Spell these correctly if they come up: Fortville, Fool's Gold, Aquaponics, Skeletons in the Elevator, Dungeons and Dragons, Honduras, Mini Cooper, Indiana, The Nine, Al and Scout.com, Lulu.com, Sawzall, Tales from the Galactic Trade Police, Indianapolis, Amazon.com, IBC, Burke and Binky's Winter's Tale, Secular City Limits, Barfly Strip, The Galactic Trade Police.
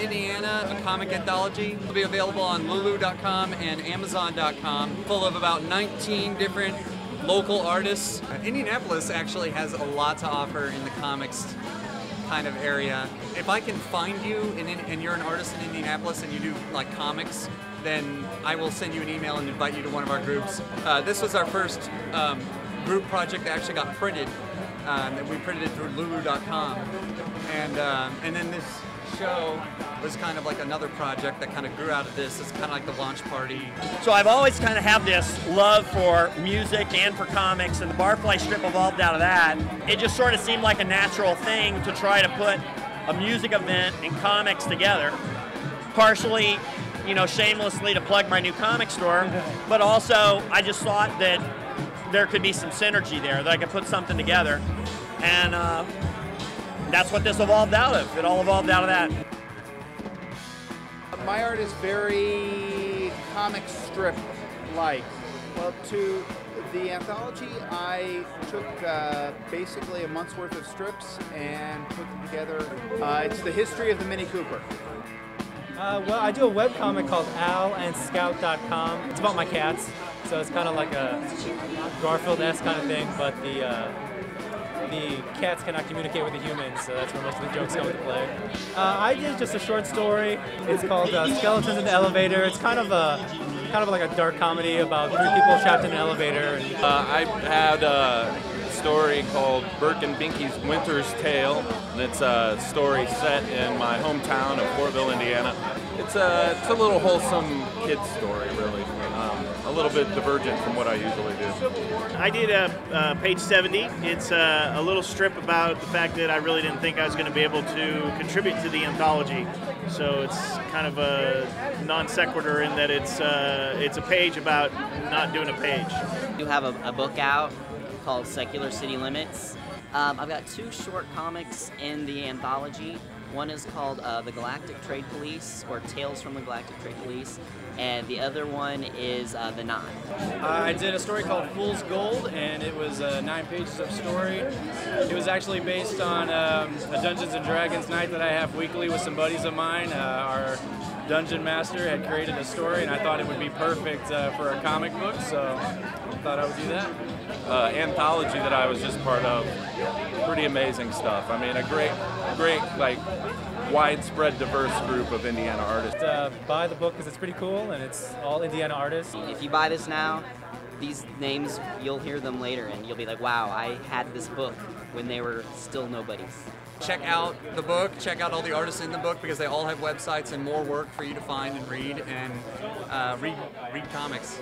Indiana, a comic anthology. It'll be available on Lulu.com and Amazon.com, full of about 19 different local artists. Indianapolis actually has a lot to offer in the comics kind of area. If I can find you and you're an artist in Indianapolis and you do like comics, then I will send you an email and invite you to one of our groups. This was our first group project that actually got printed, and we printed it through Lulu.com. And then this show was kind of like another project that kind of grew out of this. It's kind of like the launch party. So I've always kind of had this love for music and for comics, and the Barfly Strip evolved out of that. It just sort of seemed like a natural thing to try to put a music event and comics together, partially, you know, shamelessly to plug my new comic store, but also I just thought that there could be some synergy there, that I could put something together. And that's what this evolved out of. It all evolved out of that. My art is very comic strip-like. Well, to the anthology, I took basically a month's worth of strips and put them together. It's the history of the Mini Cooper. Well, I do a webcomic called Al and Scout.com. It's about my cats, so it's kind of like a Garfield-esque kind of thing, but the cats cannot communicate with the humans, so that's where most of the jokes come into play. I did just a short story. It's called Skeletons in the Elevator. It's kind of like a dark comedy about three people trapped in an elevator. I had a story called Burke and Binky's Winter's Tale. It's a story set in my hometown of Fortville, Indiana. It's a little wholesome kid's story, really. A little bit divergent from what I usually do. I did a page 70. It's a little strip about the fact that I really didn't think I was going to be able to contribute to the anthology. So it's kind of a non sequitur in that it's a page about not doing a page. You have a book out called Secular City Limits. I've got two short comics in the anthology. One is called The Galactic Trade Police, or Tales from the Galactic Trade Police, and the other one is The Nine. I did a story called Fool's Gold, and it was 9 pages of story. It was actually based on a Dungeons and Dragons night that I have weekly with some buddies of mine. Our dungeon master had created a story, and I thought it would be perfect for a comic book, so I thought I would do that. Anthology that I was just part of, pretty amazing stuff. I mean, a great like widespread diverse group of Indiana artists. Buy the book because it's pretty cool and it's all Indiana artists. If you buy this now, these names, you'll hear them later and you'll be like, wow, I had this book when they were still nobodies. Check out the book, check out all the artists in the book because they all have websites and more work for you to find and read comics.